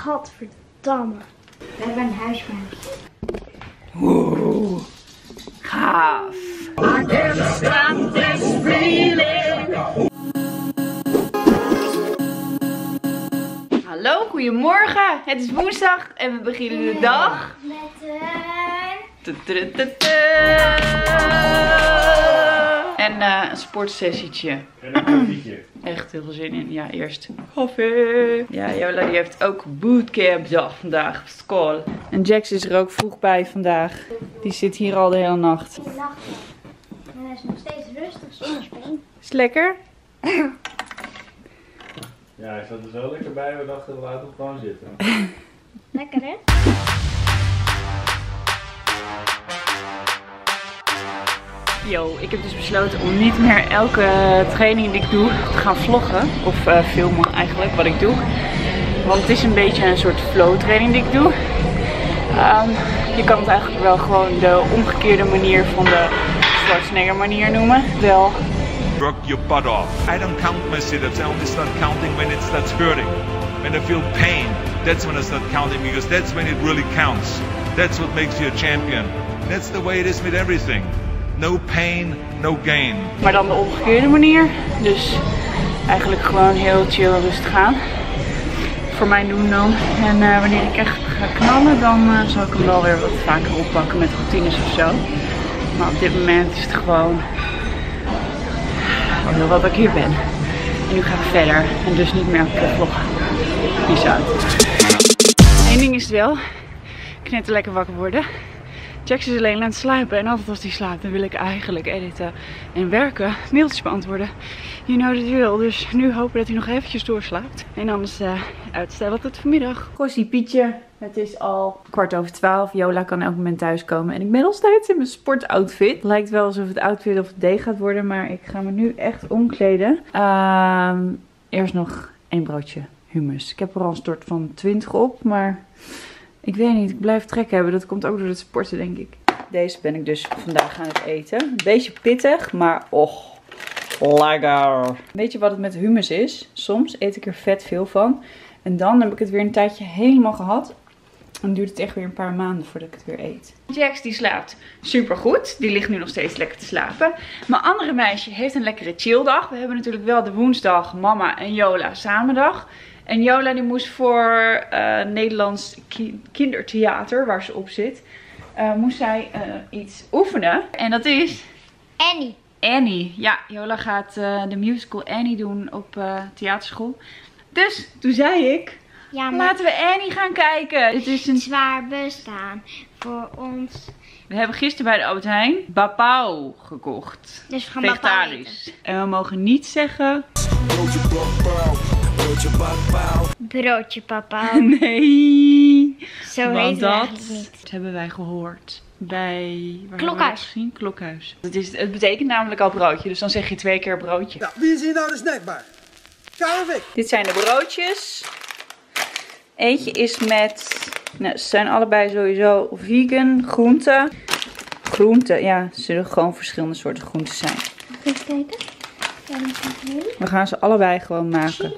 Gadverdamme. We hebben een huismuis. Wow. Gaaf. I can't stop this feeling. Hallo, goedemorgen. Het is woensdag en we beginnen de dag met een sportsessietje. En een koffietje. Echt heel veel zin in. Ja, eerst koffie. Ja, Jola die heeft ook bootcampdag vandaag op school. En Jax is er ook vroeg bij vandaag. Die zit hier al de hele nacht. De hele nacht. En hij is nog steeds rustig zonder spring. Is het lekker? Ja, hij zat er zo lekker bij. We dachten, laten we gewoon zitten. Lekker hè? Yo, ik heb dus besloten om niet meer elke training die ik doe te gaan vloggen. Of filmen eigenlijk, wat ik doe. Want het is een beetje een soort flow training die ik doe. Je kan het eigenlijk wel gewoon de omgekeerde manier van de Schwarzenegger manier noemen. Wel. Work your butt off. I don't count my sit-ups. I only start counting when it starts hurting. When I feel pain, that's when I start counting. Because that's when it really counts. That's what makes you a champion. That's the way it is with everything. No pain, no gain. Maar dan de omgekeerde manier. Dus eigenlijk gewoon heel chill en rustig aan. Voor mij doen dan. En wanneer ik echt ga knallen, dan zal ik hem wel weer wat vaker oppakken met routines of zo. Maar op dit moment is het gewoon heel wat ik hier ben. En nu ga ik verder. En dus niet meer op de vlog. Peace out. Eén ding is het wel. Knetter lekker wakker worden. Jax is alleen aan het slapen en altijd als hij slaapt dan wil ik eigenlijk editen en werken, mailtjes beantwoorden. You know the drill, dus nu hopen dat hij nog eventjes doorslaapt. En anders uitstellen tot vanmiddag. Kossie Pietje, het is al 12:15. Jola kan elk moment thuiskomen en ik ben nog steeds in mijn sportoutfit. Lijkt wel alsof het outfit of het day gaat worden, maar ik ga me nu echt omkleden. Eerst nog één broodje hummus. Ik heb er al een stort van 20 op, maar ik weet niet, ik blijf trek hebben. Dat komt ook door het sporten, denk ik. Deze ben ik dus vandaag aan het eten. Een beetje pittig, maar och, lekker. Weet je wat het met hummus is? Soms eet ik er vet veel van. En dan heb ik het weer een tijdje helemaal gehad. Dan duurt het echt weer een paar maanden voordat ik het weer eet. Jax die slaapt supergoed. Die ligt nu nog steeds lekker te slapen. Mijn andere meisje heeft een lekkere chilldag. We hebben natuurlijk wel de woensdag mama en Jola samendag. En Jola die moest voor Nederlands kindertheater, waar ze op zit, moest zij iets oefenen. En dat is Annie. Annie. Ja, Jola gaat de musical Annie doen op theaterschool. Dus toen zei ik, ja, maar laten we Annie gaan kijken. Het is een zwaar bestaan voor ons. We hebben gisteren bij de Albert Heijn bapau gekocht. Dus we gaan vegetarisch. En we mogen niet zeggen broodje papau. Broodje papau. Nee. Zo heet dat niet. Dat hebben wij gehoord bij Klokhuis. Klokhuis. Het betekent namelijk al broodje, dus dan zeg je 2 keer broodje. Nou, wie is hier nou de snackbar? Kijk. Dit zijn de broodjes. Eentje is met, nou, ze zijn allebei sowieso vegan, groenten. Groenten, ja, ze zullen gewoon verschillende soorten groenten zijn. Mag ik kijken? We gaan ze allebei gewoon maken.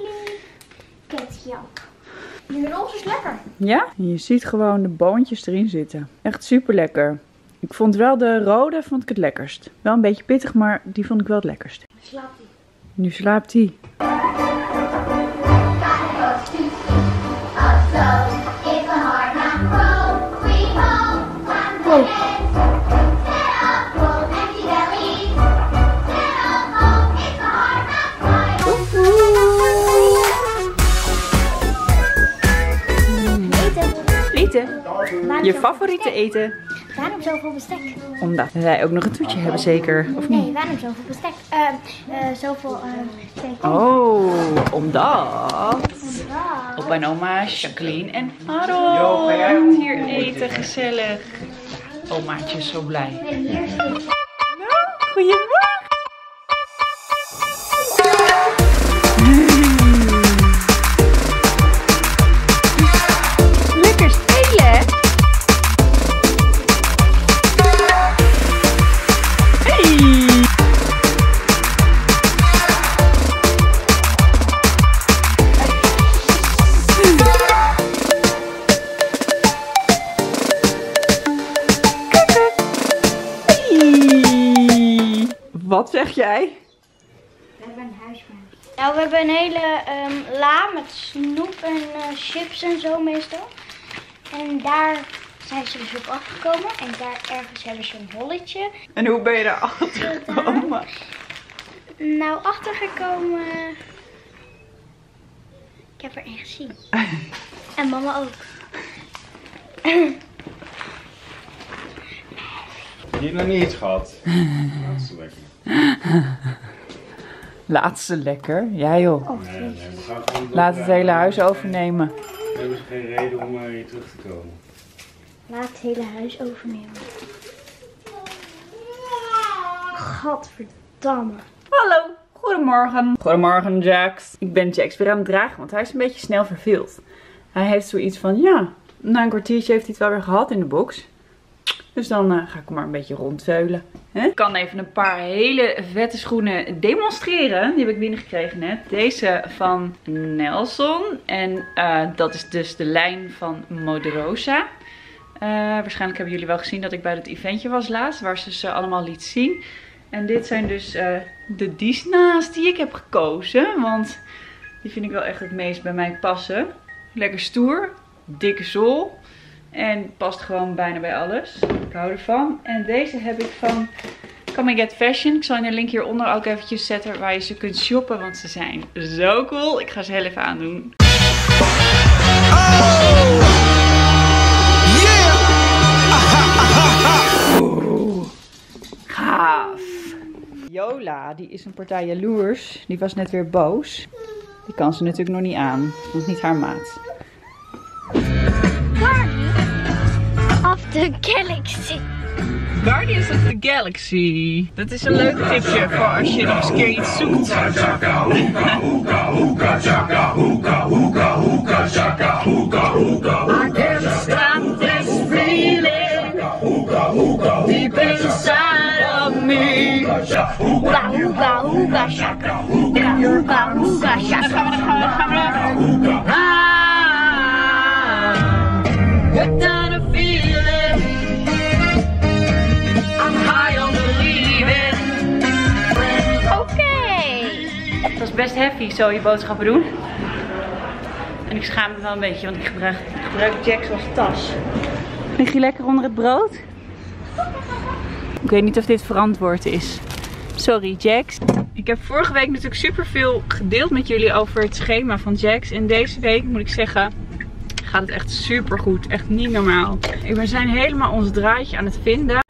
Die roze is lekker. Ja, je ziet gewoon de boontjes erin zitten. Echt super lekker. Ik vond wel de rode vond ik het lekkerst. Wel een beetje pittig, maar die vond ik wel het lekkerst. Slaapt hij. Nu slaapt hij. Oh. Je favoriete eten. Waarom zoveel bestek? Omdat wij ook nog een toetje hebben zeker, of niet? Nee, waarom zoveel bestek? Oh, omdat. Op mijn oma Jacqueline en Aaron hier eten, gezellig. Omaatje is zo blij. Nou, goedemorgen. Wat zeg jij? We hebben een huismerk. Nou, we hebben een hele la met snoep en chips en zo meestal. En daar zijn ze dus op afgekomen. En daar ergens hebben ze een holletje. En hoe ben je daar achter gekomen? Nou, achtergekomen... Ik heb er één gezien. En mama ook. Hier nog niet iets gehad. Laatste lekker. Laatste lekker? Ja joh. Oh, nee, nee, laat het hele huis overnemen. We hebben ze geen reden om hier terug te komen. Laat het hele huis overnemen. Gadverdamme. Hallo. Goedemorgen. Goedemorgen Jax. Ik ben Jax weer aan het dragen, want hij is een beetje snel verveeld. Hij heeft zoiets van, ja, na een kwartiertje heeft hij het wel weer gehad in de box. Dus dan ga ik hem maar een beetje rondveulen. Ik kan even een paar hele vette schoenen demonstreren. Die heb ik binnengekregen net. Deze van Nelson. En dat is dus de lijn van Moderosa. Waarschijnlijk hebben jullie wel gezien dat ik bij dat eventje was laatst. Waar ze ze allemaal liet zien. En dit zijn dus de Disney's die ik heb gekozen. Want die vind ik wel echt het meest bij mij passen. Lekker stoer. Dikke zool. En past gewoon bijna bij alles. Ik hou ervan. En deze heb ik van Come and Get Fashion. Ik zal in de link hieronder ook eventjes zetten waar je ze kunt shoppen. Want ze zijn zo cool. Ik ga ze heel even aandoen. Oh! Yeah! Aha, aha, aha. Oh. Gaaf. Jola, die is een partij jaloers. Die was net weer boos. Die kan ze natuurlijk nog niet aan. Dat is niet haar maat. The Galaxy. Guardians of the Galaxy. Dat is een leuk tipje voor als je nog eens een keer iets zoekt. I can't stop this feeling deep inside of me. Oega, oega, oega, shaka, oega, oega, oega, shaka. Gaan we. Best heavy zo je boodschappen doen. En ik schaam me wel een beetje, want ik gebruik Jax als tas. Lig je lekker onder het brood? Ik weet niet of dit verantwoord is. Sorry Jax. Ik heb vorige week natuurlijk super veel gedeeld met jullie over het schema van Jax. En deze week moet ik zeggen, gaat het echt super goed. Echt niet normaal. We zijn helemaal ons draadje aan het vinden.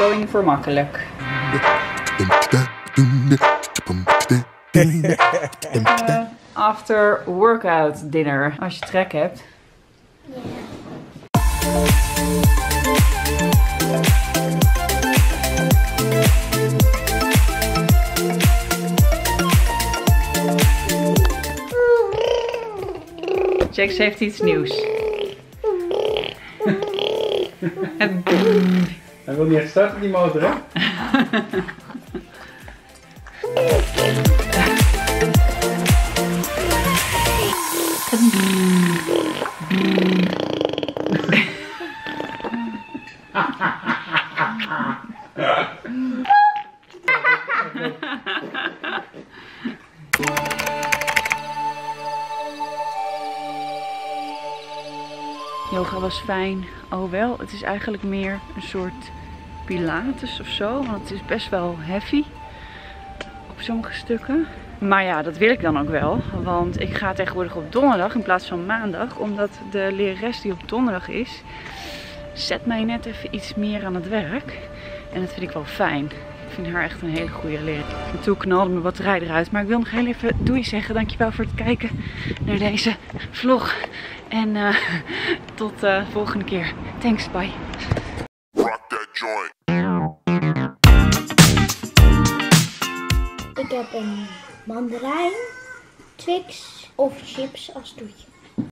Going voor makkelijk. After workout dinner. Als je trek hebt. Yeah. Jax heeft iets nieuws. Hij wil niet echt starten, die motor, hè? Yoga was fijn, alhoewel het is eigenlijk meer een soort pilates of zo, want het is best wel heavy op sommige stukken. Maar ja, dat wil ik dan ook wel, want ik ga tegenwoordig op donderdag in plaats van maandag, omdat de lerares die op donderdag is, zet mij net even iets meer aan het werk. En dat vind ik wel fijn. Ik vind haar echt een hele goede lerares. En toen knalde mijn batterij eruit, maar ik wil nog heel even doei zeggen. Dankjewel voor het kijken naar deze vlog. En tot de volgende keer. Thanks, bye. Rock that joint. Ik heb een mandarijn, Twix of chips als toetje.